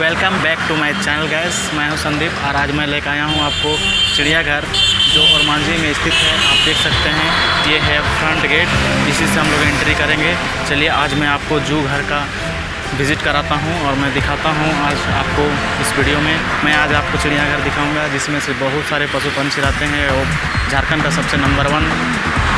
Welcome back to my channel guys, मैं हूं संदीप और आज मैं लेकर आया हूं आपको चिड़ियाघर जो ओरमांझी में स्थित है। आप देख सकते हैं ये है फ्रंट गेट, इसी से हम लोग एंट्री करेंगे। चलिए आज मैं आपको जू घर का विज़िट कराता हूं और मैं दिखाता हूं आज आपको इस वीडियो में। मैं आज आपको चिड़ियाघर दिखाऊँगा जिसमें से बहुत सारे पशु पंछी रहते हैं और झारखंड का सबसे नंबर 1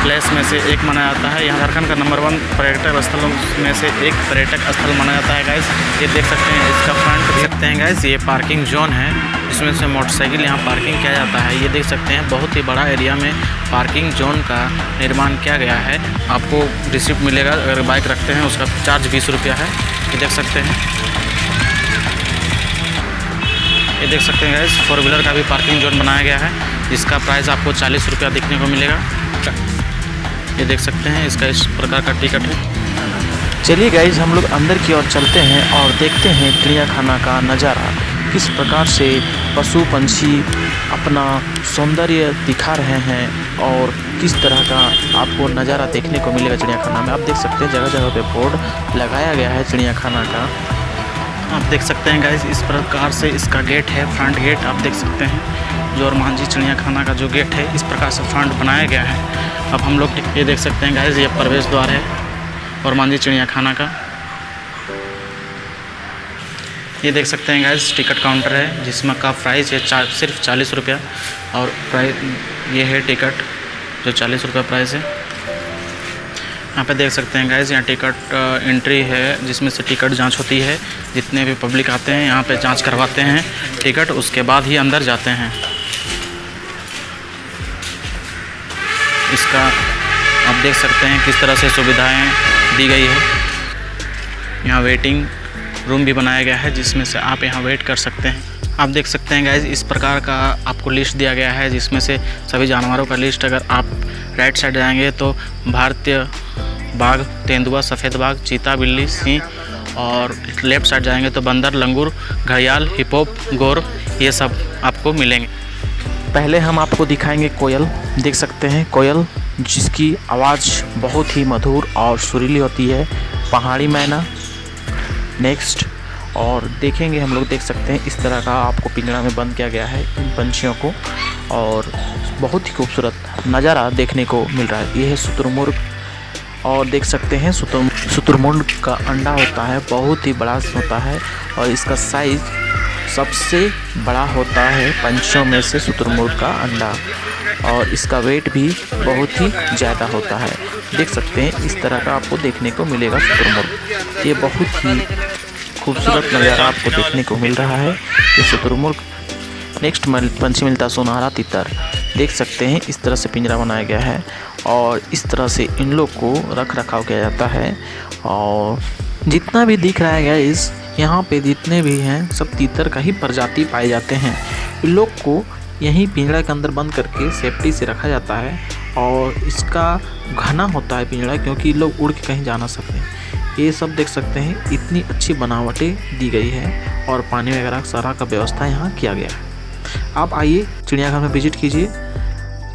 प्लेस में से एक माना जाता है। यहाँ झारखंड का नंबर 1 पर्यटक स्थलों में से एक पर्यटक स्थल माना जाता है गाइस। ये देख सकते हैं इसका फ्रंट देख सकते हैं गाइस, ये पार्किंग जोन है जिसमें से मोटरसाइकिल यहाँ पार्किंग किया जाता है। ये देख सकते हैं बहुत ही बड़ा एरिया में पार्किंग जोन का निर्माण किया गया है। आपको रिसिप्ट मिलेगा अगर बाइक रखते हैं, उसका चार्ज 20 रुपया है। ये देख सकते हैं गाइस, 4 व्हीलर का भी पार्किंग जोन बनाया गया है जिसका प्राइस आपको 40 रुपया देखने को मिलेगा। ये देख सकते हैं इसका इस प्रकार का टिकट है। चलिए गाइज हम लोग अंदर की ओर चलते हैं और देखते हैं चिड़ियाखाना का नज़ारा, किस प्रकार से पशु पंछी अपना सौंदर्य दिखा रहे हैं और किस तरह का आपको नज़ारा देखने को मिलेगा चिड़ियाखाना में। आप देख सकते हैं जगह जगह पे बोर्ड लगाया गया है चिड़ियाखाना का। आप देख सकते हैं गाइज इस प्रकार से इसका गेट है, फ्रंट गेट। आप देख सकते हैं जो ओरमांझी चिड़ियाखाना का जो गेट है इस प्रकार से फ्रंट बनाया गया है। अब हम लोग ये देख सकते हैं गाइस, ये प्रवेश द्वार है ओरमांझी चिड़ियाखाना का। ये देख सकते हैं गाइस टिकट काउंटर है जिसमें का प्राइस है सिर्फ 40 रुपया और प्राइस ये है टिकट जो 40 रुपया प्राइस है। यहाँ पे देख सकते हैं गाइस यहाँ टिकट एंट्री है जिसमें से टिकट जांच होती है। जितने भी पब्लिक आते हैं यहाँ पे जांच करवाते हैं टिकट, उसके बाद ही अंदर जाते हैं। इसका आप देख सकते हैं किस तरह से सुविधाएं दी गई है। यहाँ वेटिंग रूम भी बनाया गया है जिसमें से आप यहाँ वेट कर सकते हैं। आप देख सकते हैं गाइज इस प्रकार का आपको लिस्ट दिया गया है जिसमें से सभी जानवरों का लिस्ट। अगर आप राइट साइड जाएंगे तो भारतीय बाघ, तेंदुआ, सफ़ेद बाघ, चीता, बिल्ली, सिंह और लेफ्ट साइड जाएंगे तो बंदर, लंगूर, घड़ियाल, हिपोप, गोर ये सब आपको मिलेंगे। पहले हम आपको दिखाएंगे कोयल। देख सकते हैं कोयल जिसकी आवाज़ बहुत ही मधुर और सुरीली होती है। पहाड़ी मैना नेक्स्ट और देखेंगे हम लोग। देख सकते हैं इस तरह का आपको पिंजरा में बंद किया गया है इन पंछियों को और बहुत ही खूबसूरत नज़ारा देखने को मिल रहा है। यह है शुतुरमुर्ग और देख सकते हैं शुतुरमुर्ग का अंडा होता है, बहुत ही बड़ा होता है और इसका साइज़ सबसे बड़ा होता है पंछियों में से शुतुरमुर्ग का अंडा और इसका वेट भी बहुत ही ज़्यादा होता है। देख सकते हैं इस तरह का आपको देखने को मिलेगा शुतुरमुर्ग। ये बहुत ही खूबसूरत नज़ारा आपको देखने को मिल रहा है ये शुतुरमुर्ग। नेक्स्ट पंछी मिलता है सुनहरा तीतर। देख सकते हैं इस तरह से पिंजरा बनाया गया है और इस तरह से इन लोग को रख रखाव किया जाता है। और जितना भी दिख रहा है इस यहाँ पे जितने भी हैं सब तीतर का ही प्रजाति पाए जाते हैं। इन लोग को यहीं पिंजरा के अंदर बंद करके सेफ्टी से रखा जाता है और इसका घना होता है पिंजरा क्योंकि ये लोग उड़ के कहीं जा ना सकें। ये सब देख सकते हैं इतनी अच्छी बनावटें दी गई है और पानी वगैरह सारा का व्यवस्था यहाँ किया गया है। आप आइए चिड़ियाघर में विजिट कीजिए।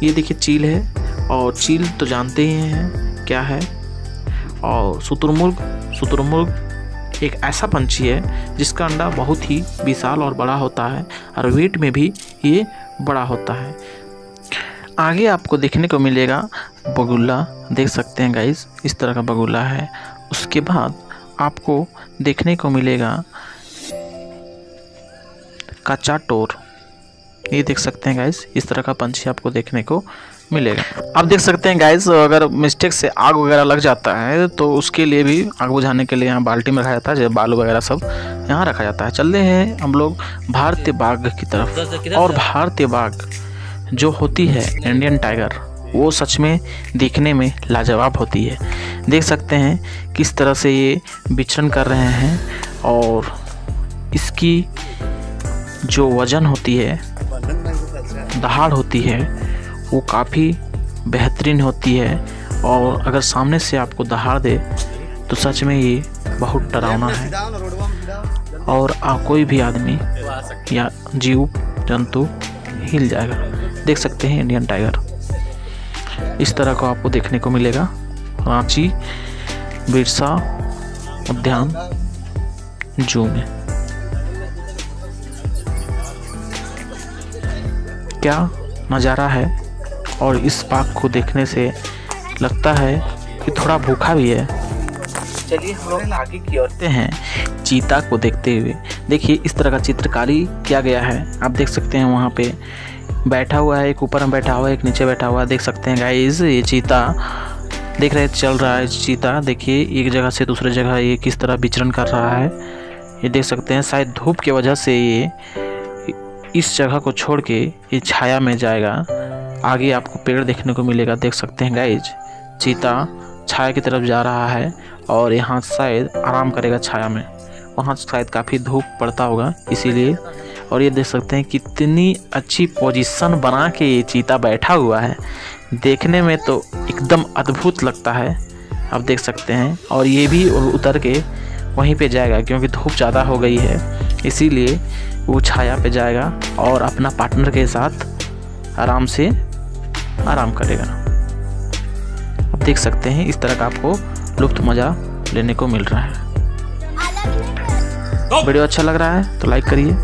ये देखिए चील है और चील तो जानते ही हैं क्या है। और शुतुरमुर्ग एक ऐसा पंछी है जिसका अंडा बहुत ही विशाल और बड़ा होता है और वेट में भी ये बड़ा होता है। आगे आपको देखने को मिलेगा बगुला। देख सकते हैं गाइस इस तरह का बगुला है। उसके बाद आपको देखने को मिलेगा काचाटोर। ये देख सकते हैं गाइस इस तरह का पंछी आपको देखने को मिलेगा। आप देख सकते हैं गाइस अगर मिस्टेक से आग वगैरह लग जाता है तो उसके लिए भी आग बुझाने के लिए यहाँ बाल्टी में रखा जाता है, जैसे बालू वगैरह सब यहाँ रखा जाता है। चलते हैं हम लोग भारतीय बाघ की तरफ और भारतीय बाघ जो होती है इंडियन टाइगर वो सच में देखने में लाजवाब होती है। देख सकते हैं किस तरह से ये विचरण कर रहे हैं और इसकी जो वजन होती है, दहाड़ होती है वो काफ़ी बेहतरीन होती है और अगर सामने से आपको दहाड़ दे तो सच में ये बहुत डरावना है। और कोई भी आदमी या जीव जंतु हिल जाएगा। देख सकते हैं इंडियन टाइगर इस तरह को आपको देखने को मिलेगा रांची बिरसा उद्यान जू में। क्या नज़ारा है। और इस पार्क को देखने से लगता है कि थोड़ा भूखा भी है। चलिए हम लोग आगे की ओर हैं चीता को देखते हुए। देखिए इस तरह का चित्रकारी किया गया है, आप देख सकते हैं वहाँ पे बैठा हुआ है, एक ऊपर में बैठा हुआ है, एक नीचे बैठा हुआ है। देख सकते हैं गाइस ये चीता देख रहे हैं, चल रहा है चीता। देखिए एक जगह से दूसरे जगह ये किस तरह विचरण कर रहा है, ये देख सकते हैं। शायद धूप की वजह से ये इस जगह को छोड़ के ये छाया में जाएगा। आगे आपको पेड़ देखने को मिलेगा। देख सकते हैं गाइज चीता छाया की तरफ जा रहा है और यहाँ शायद आराम करेगा छाया में, वहाँ शायद काफ़ी धूप पड़ता होगा इसीलिए। और ये देख सकते हैं कितनी अच्छी पोजीशन बना के ये चीता बैठा हुआ है, देखने में तो एकदम अद्भुत लगता है, आप देख सकते हैं। और ये भी उतर के वहीं पे जाएगा क्योंकि धूप ज़्यादा हो गई है, इसीलिए वो छाया पे जाएगा और अपना पार्टनर के साथ आराम से आराम करेगा। आप देख सकते हैं इस तरह का आपको लुप्त मज़ा लेने को मिल रहा है। वीडियो अच्छा लग रहा है तो लाइक करिए।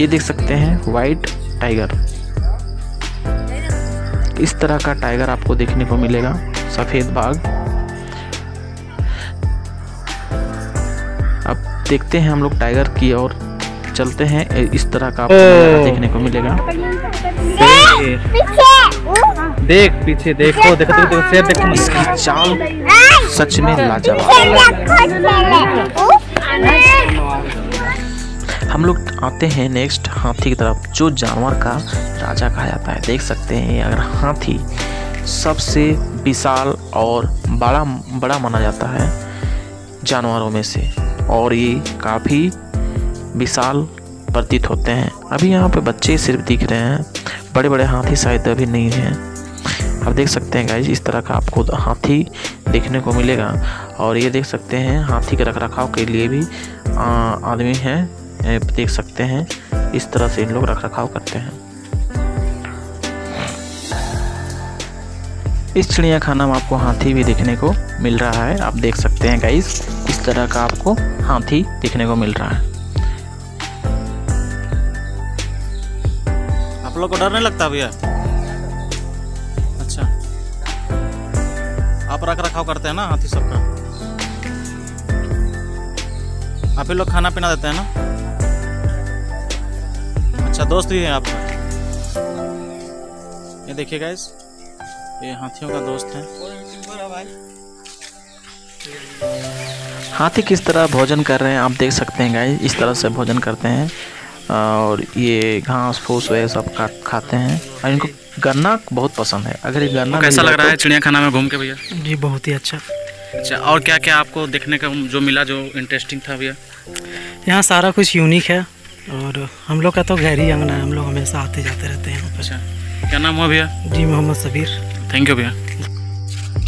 ये देख सकते हैं वाइट टाइगर, इस तरह का टाइगर आपको देखने को मिलेगा, सफ़ेद बाघ। अब देखते हैं हम लोग टाइगर की ओर चलते हैं। इस तरह का आपको देखने को मिलेगा। देख पीछे देखो, देखो शेर, देखो इसकी चाल सच में लाजवाब। हम लोग आते हैं नेक्स्ट हाथी की तरफ, जो जानवर का राजा कहा जाता है। देख सकते हैं अगर हाथी सबसे विशाल और बड़ा माना जाता है जानवरों में से, और ये काफ़ी विशाल प्रतीत होते हैं। अभी यहाँ पे बच्चे सिर्फ दिख रहे हैं, बड़े बड़े हाथी शायद अभी नहीं हैं। आप देख सकते हैं गाइज इस तरह का आपको हाथी देखने को मिलेगा। और ये देख सकते हैं हाथी के रखरखाव के लिए भी आदमी हैं, देख सकते हैं इस तरह से इन लोग रखरखाव करते हैं। इस चिड़ियाखाना में आपको हाथी भी देखने को मिल रहा है। आप देख सकते हैं गाइस इस तरह का आपको हाथी देखने को मिल रहा है। आप लोग को डर नहीं लगता भैया? अच्छा, आप रखरखाव करते हैं ना हाथी सबका? आप ही लोग खाना पीना देते हैं ना? अच्छा दोस्त भी है आपका। ये देखिए गाइस ये हाथियों का दोस्त है। हाथी किस तरह भोजन कर रहे हैं आप देख सकते हैं गाइस, इस तरह से भोजन करते हैं और ये घास फूस वगैरह सब खाते हैं। और इनको गन्ना बहुत पसंद है। अगर ये गन्ना कैसा लग रहा है चिड़ियाखाना में घूम के भैया? जी बहुत ही अच्छा। अच्छा और क्या क्या आपको देखने का जो मिला जो इंटरेस्टिंग था भैया? यहाँ सारा कुछ यूनिक है और हम लोग का तो घर ही अंगना है, हम लोग हमेशा आते जाते रहते हैं। अच्छा क्या नाम हुआ भैया? जी मोहम्मद सबीर। थैंक यू भैया।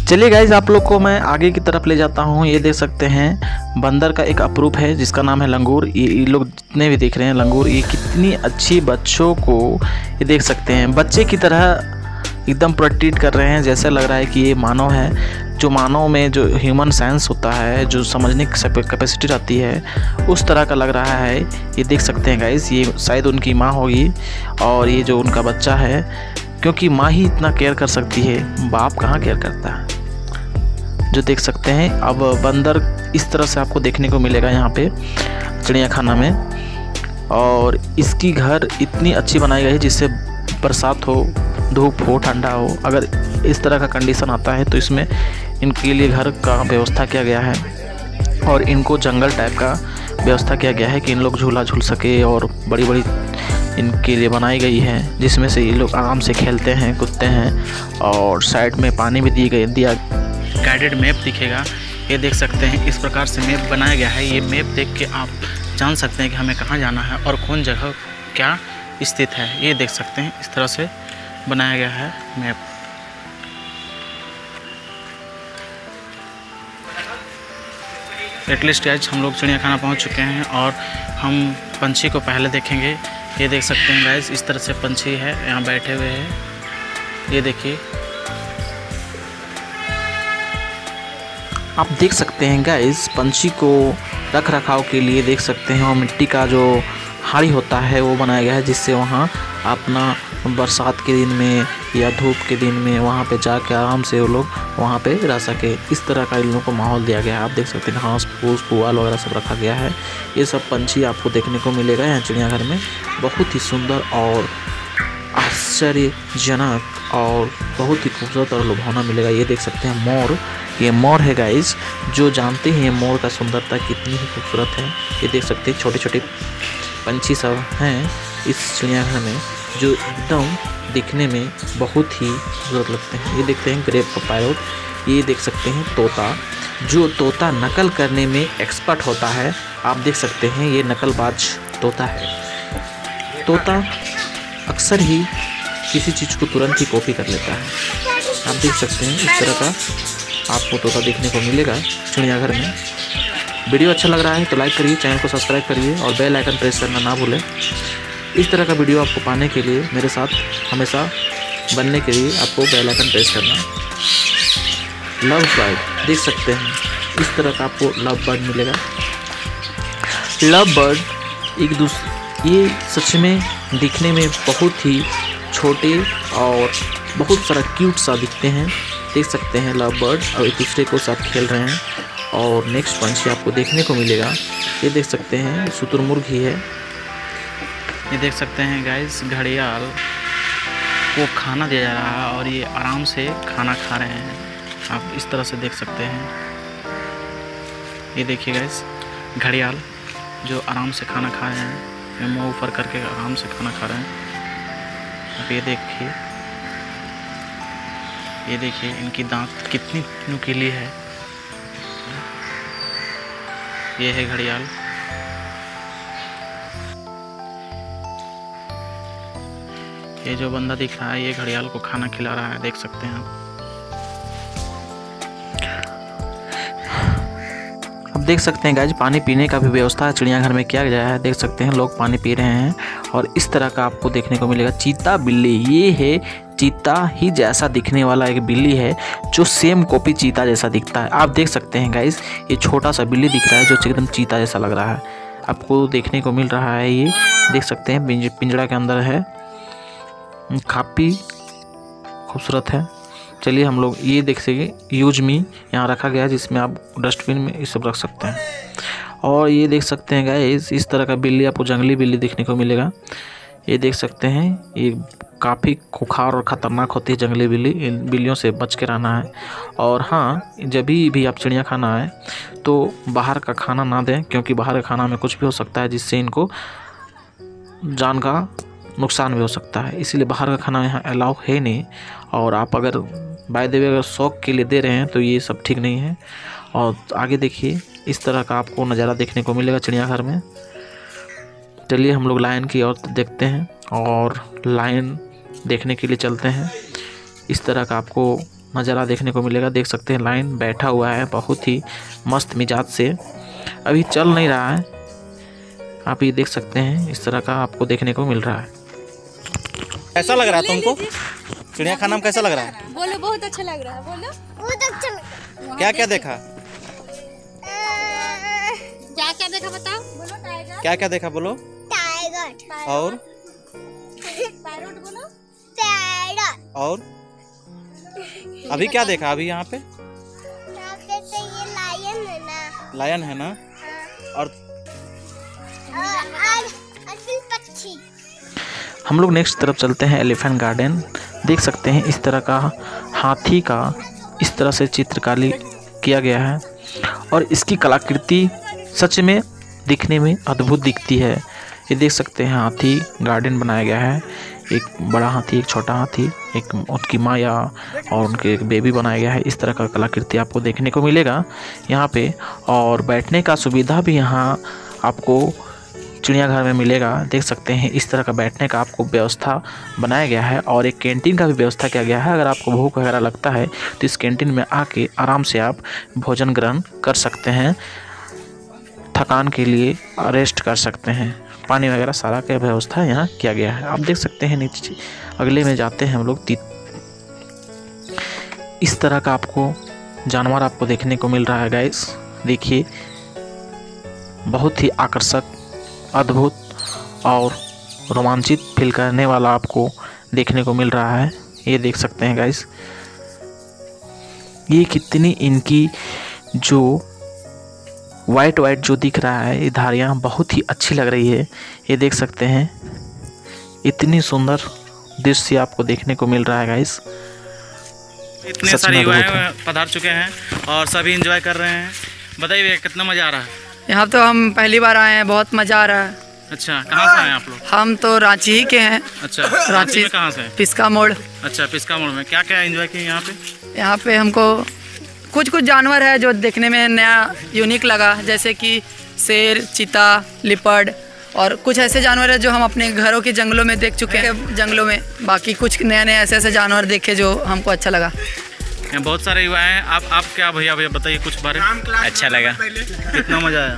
चलिए गाइज आप लोग को मैं आगे की तरफ ले जाता हूँ। ये देख सकते हैं बंदर का एक अपरूप है जिसका नाम है लंगूर। ये लोग जितने भी देख रहे हैं लंगूर, ये कितनी अच्छी बच्चों को ये देख सकते हैं बच्चे की तरह एकदम प्रतीत कर रहे हैं। जैसे लग रहा है कि ये मानव है, जो मानव में जो ह्यूमन सेंस होता है, जो समझने की कैपेसिटी रहती है, उस तरह का लग रहा है। ये देख सकते हैं गाइस ये शायद उनकी माँ होगी और ये जो उनका बच्चा है, क्योंकि माँ ही इतना केयर कर सकती है, बाप कहाँ केयर करता है। जो देख सकते हैं अब बंदर इस तरह से आपको देखने को मिलेगा यहाँ पे चिड़ियाखाना में। और इसकी घर इतनी अच्छी बनाई गई है जिससे बरसात हो, धूप हो, ठंडा हो, अगर इस तरह का कंडीशन आता है तो इसमें इनके लिए घर का व्यवस्था किया गया है। और इनको जंगल टाइप का व्यवस्था किया गया है कि इन लोग झूला झूल सके, और बड़ी बड़ी इनके लिए बनाई गई है जिसमें से ये लोग आराम से खेलते हैं, कूदते हैं। और साइड में पानी भी दिया गाइडेड मैप दिखेगा। ये देख सकते हैं इस प्रकार से मैप बनाया गया है। ये मैप देख के आप जान सकते हैं कि हमें कहाँ जाना है और कौन जगह क्या स्थित है। ये देख सकते हैं इस तरह से बनाया गया है मैप। एटलीस्ट आज हम लोग चिड़ियाखाना पहुंच चुके हैं और हम पंछी को पहले देखेंगे। ये देख सकते हैं गाइस इस तरह से पंछी है, यहाँ बैठे हुए हैं। ये देखिए आप देख सकते हैं गाइस पंछी को रख रखाव के लिए देख सकते हैं, और मिट्टी का जो हाड़ी होता है वो बनाया गया है जिससे वहाँ अपना बरसात के दिन में या धूप के दिन में वहाँ पे जाके आराम से वो लोग वहाँ पे रह सके। इस तरह का इन लोगों को माहौल दिया गया है। आप देख सकते हैं घास फूस पुआल वगैरह सब रखा गया है। ये सब पंछी आपको देखने को मिलेगा यहाँ चिड़ियाघर में। बहुत ही सुंदर और आश्चर्यजनक और बहुत ही खूबसूरत और लुभावना मिलेगा। ये देख सकते हैं मोर, ये मोर है गाइस। जो जानते हैं मोर का सुंदरता कितनी ही खूबसूरत है। ये देख सकते हैं छोटे छोटे पंछी सब हैं इस चिड़ियाघर में, जो एकदम दिखने में बहुत ही खूबसूरत लगते हैं। ये देखते हैं ग्रेप पैरोट, ये देख सकते हैं तोता, जो तोता नकल करने में एक्सपर्ट होता है। आप देख सकते हैं ये नकलबाज तोता है। तोता अक्सर ही किसी चीज़ को तुरंत ही कॉपी कर लेता है। आप देख सकते हैं इस तरह का आपको तोता देखने को मिलेगा चिड़ियाघर में। वीडियो अच्छा लग रहा है तो लाइक करिए, चैनल को सब्सक्राइब करिए और बेल आइकन प्रेस करना ना भूलें। इस तरह का वीडियो आपको पाने के लिए मेरे साथ हमेशा बनने के लिए आपको बेल आइकन प्रेस करना। लव बर्ड देख सकते हैं, इस तरह का आपको लव बर्ड मिलेगा। लव बर्ड एक दूसरे, ये सच में दिखने में बहुत ही छोटे और बहुत सारा क्यूट सा दिखते हैं। देख सकते हैं लव बर्ड और एक दूसरे को साथ खेल रहे हैं। और नेक्स्ट पंछी आपको देखने को मिलेगा, ये देख सकते हैं शुतुरमुर्ग ही है। ये देख सकते हैं गाइस घड़ियाल को खाना दिया जा रहा है और ये आराम से खाना खा रहे हैं। आप इस तरह से देख सकते हैं, ये देखिए गाइस घड़ियाल जो आराम से खाना खा रहे हैं, मुँह ऊपर करके आराम से खाना खा रहे हैं। अब ये देखिए इनकी दांत कितनी नुकीली है। ये है घड़ियाल। ये जो बंदा दिख रहा है ये घड़ियाल को खाना खिला रहा है, देख सकते हैं आप। अब देख सकते हैं गाइज पानी पीने का भी व्यवस्था चिड़ियाघर में किया गया है। देख सकते हैं लोग पानी पी रहे हैं। और इस तरह का आपको देखने को मिलेगा चीता बिल्ली। ये है चीता ही जैसा दिखने वाला एक बिल्ली है, जो सेम कॉपी चीता जैसा दिखता है। आप देख सकते हैं गाइस ये छोटा सा बिल्ली दिख रहा है जो एकदम चीता जैसा लग रहा है। आपको देखने को मिल रहा है, ये देख सकते हैं पिंजरा के अंदर है, काफ़ी खूबसूरत है। चलिए हम लोग ये देख सके यूज मी यहाँ रखा गया है, जिसमें आप डस्टबिन में ये सब रख सकते हैं। और ये देख सकते हैं गाइस इस तरह का बिल्ली आपको जंगली बिल्ली देखने को मिलेगा। ये देख सकते हैं ये काफ़ी खुखार और ख़तरनाक होती है जंगली बिल्ली। इन बिल्लियों से बच के रहना है। और हाँ, जब भी आप चिड़िया खाना आए तो बाहर का खाना ना दें, क्योंकि बाहर का खाना में कुछ भी हो सकता है जिससे इनको जान का नुकसान भी हो सकता है। इसीलिए बाहर का खाना यहाँ अलाउ है नहीं। और आप अगर बाय द वे अगर शौक़ के लिए दे रहे हैं तो ये सब ठीक नहीं है। और आगे देखिए इस तरह का आपको नज़ारा देखने को मिलेगा चिड़ियाघर में। चलिए हम लोग लायन की ओर देखते हैं और लायन देखने के लिए चलते हैं। इस तरह का आपको नज़ारा देखने को मिलेगा। देख सकते हैं लायन बैठा हुआ है बहुत ही मस्त मिजाज से, अभी चल नहीं रहा है। आप ये देख सकते हैं इस तरह का आपको देखने को मिल रहा है। कैसा लग रहा है तुमको चिड़ियाखाना में? कैसा लग रहा है बोलो? बहुत अच्छा लग रहा है बोलो। बहुत अच्छा लग रहा है। क्या क्या देखा? क्या क्या देखा बताओ? बोलो टाइगर। क्या क्या देखा बोलो? टाइगर। और पैरोट बोलो। पैरोट। और अभी क्या देखा अभी यहाँ पे? ये लायन है ना। लायन है ना। और पक्षी। हम लोग नेक्स्ट तरफ चलते हैं एलिफेंट गार्डन। देख सकते हैं इस तरह का हाथी का इस तरह से चित्रकारी किया गया है और इसकी कलाकृति सच में दिखने में अद्भुत दिखती है। ये देख सकते हैं हाथी गार्डन बनाया गया है। एक बड़ा हाथी, एक छोटा हाथी, एक उनकी माया और उनके एक बेबी बनाया गया है। इस तरह का कलाकृति आपको देखने को मिलेगा यहाँ पे। और बैठने का सुविधा भी यहाँ आपको चिड़ियाघर में मिलेगा। देख सकते हैं इस तरह का बैठने का आपको व्यवस्था बनाया गया है और एक कैंटीन का भी व्यवस्था किया गया है। अगर आपको भूख वगैरह लगता है तो इस कैंटीन में आके आराम से आप भोजन ग्रहण कर सकते हैं, थकान के लिए रेस्ट कर सकते हैं। पानी वगैरह सारा का व्यवस्था यहाँ किया गया है। आप देख सकते हैं नीचे अगले में जाते हैं हम लोग। इस तरह का आपको जानवर आपको देखने को मिल रहा है गाइस। देखिए बहुत ही आकर्षक, अद्भुत और रोमांचित फील करने वाला आपको देखने को मिल रहा है। ये देख सकते हैं गाइस, ये कितनी इनकी जो वाइट वाइट जो दिख रहा है, ये धारियाँ बहुत ही अच्छी लग रही है। ये देख सकते हैं, इतनी सुंदर दृश्य आपको देखने को मिल रहा है गाइस। इतने सारे युवा पधार चुके हैं और सभी एंजॉय कर रहे हैं। बताइए भैया, कितना मज़ा आ रहा है? यहाँ तो हम पहली बार आए हैं, बहुत मज़ा आ रहा है। अच्छा, कहाँ से आए आप लोग? हम तो रांची ही के हैं। अच्छा, रांची में कहाँ से? पिस्का मोड़। अच्छा, पिस्का मोड़ में क्या क्या एंजॉय किया यहाँ पे? यहाँ पे हमको कुछ कुछ जानवर है जो देखने में नया यूनिक लगा, जैसे कि शेर, चीता, लिपर्ड और कुछ ऐसे जानवर है जो हम अपने घरों के जंगलों में देख चुके हैं। जंगलों में बाकी कुछ नए नए ऐसे ऐसे जानवर देखे जो हमको अच्छा लगा। बहुत सारे युवा हैं। आप क्या भैया बताइए कुछ बारे में? अच्छा लगा, कितना मज़ा आया?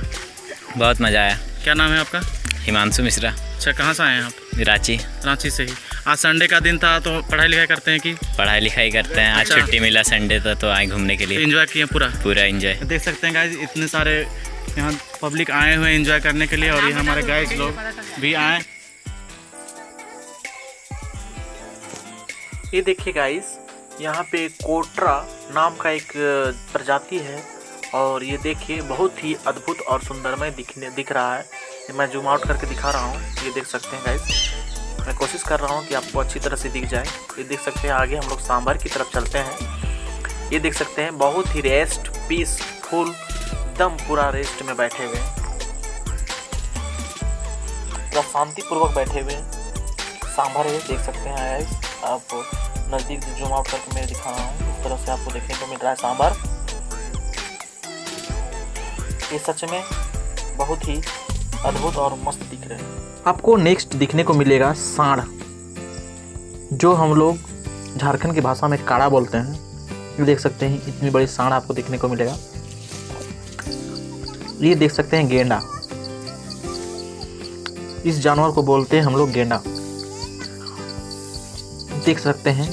बहुत मज़ा आया। क्या नाम है आपका? हिमांशु मिश्रा। अच्छा, कहाँ से आए हैं आप? रांची। रांची से ही। आज संडे का दिन था तो पढ़ाई लिखाई करते हैं कि? पढ़ाई लिखाई करते हैं। आज छुट्टी मिला, संडे था तो आए घूमने के लिए। एंजॉय किए पूरा एंजॉय। देख सकते हैं गाइस, इतने सारे यहाँ पब्लिक आए हुए एंजॉय करने के लिए और ये हमारे गाइस लोग भी आए। ये देखिए गाइस, यहाँ पे कोटरा नाम का एक प्रजाति है और ये देखिए बहुत ही अद्भुत और सुंदरमय दिख रहा है। मैं जूम आउट करके दिखा रहा हूँ, ये देख सकते हैं गाइस। मैं कोशिश कर रहा हूँ कि आपको अच्छी तरह से दिख जाए। ये देख सकते हैं, आगे हम लोग सांभर की तरफ चलते हैं। ये देख सकते हैं, बहुत ही रेस्ट पीसफुल एकदम पूरा रेस्ट में बैठे हुए हैं, पूरा शांतिपूर्वक बैठे हुए हैं। सांभर है, देख सकते हैं गाइस। आप नज़दीक से जूम आउट करके मैं दिखा रहा हूँ, इस तरह से आपको देखने को मिल रहा है सांभर। ये सच में बहुत ही अद्भुत और मस्त दिख रहे हैं। आपको नेक्स्ट दिखने को मिलेगा सांड, जो हम लोग झारखंड की भाषा में काड़ा बोलते हैं। ये देख सकते हैं, इतनी बड़ी सांड आपको देखने को मिलेगा। ये देख सकते हैं गेंडा, इस जानवर को बोलते हैं हम लोग गेंडा। देख सकते हैं,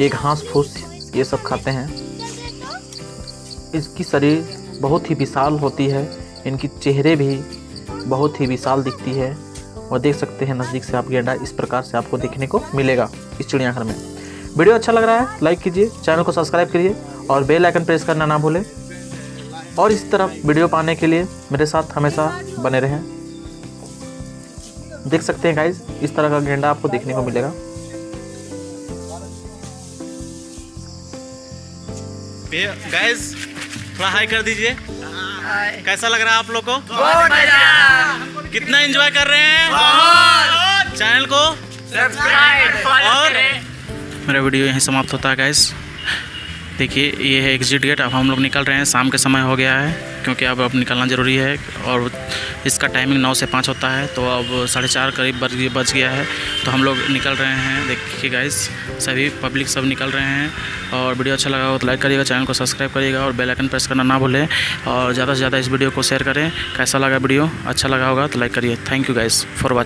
ये घास फूस ये सब खाते हैं। इसकी शरीर बहुत ही विशाल होती है, इनकी चेहरे भी बहुत ही विशाल दिखती है। और देख सकते हैं नज़दीक से आप गेंडा, इस प्रकार से आपको देखने को मिलेगा इस चिड़ियाघर में। वीडियो अच्छा लग रहा है, लाइक कीजिए, चैनल को सब्सक्राइब करिए और बेल आइकन प्रेस करना ना भूलें। और इस तरह वीडियो पाने के लिए मेरे साथ हमेशा बने रहें। देख सकते हैं गाइस, इस तरह का गेंडा आपको देखने को मिलेगा। गाइस थोड़ा हाई कर दीजिए। कैसा लग रहा है आप लोग को? बहुत मजा। कितना एंजॉय कर रहे हैं? चैनल को सब्सक्राइब और मेरा वीडियो यहीं समाप्त होता है गाइस। देखिए, ये है एग्जिट गेट। अब हम लोग निकल रहे हैं, शाम के समय हो गया है क्योंकि अब निकलना ज़रूरी है और इसका टाइमिंग 9 से 5 होता है। तो अब 4:30 करीब बज गया है तो हम लोग निकल रहे हैं। देखिए गाइस, सभी पब्लिक सब निकल रहे हैं। और वीडियो अच्छा लगा हो तो लाइक करिएगा, चैनल को सब्सक्राइब करिएगा और बेल आइकन प्रेस करना ना भूलें। और ज़्यादा से ज़्यादा इस वीडियो को शेयर करें। कैसा लगा वीडियो? अच्छा लगा होगा तो लाइक करिए। Thank you guys for watching.